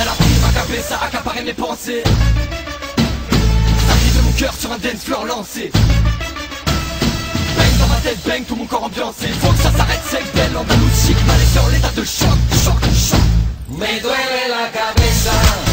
Elle arrive à caper, ça accaparer mes pensées. Ça crie de mon cœur sur un dance floor lancé. Bang dans ma tête, bang tout mon corps ambiancé. Faut que ça s'arrête sec, belle Andalousie. M'aller sur l'état de choc, choc, choc. Me duele la cabeza.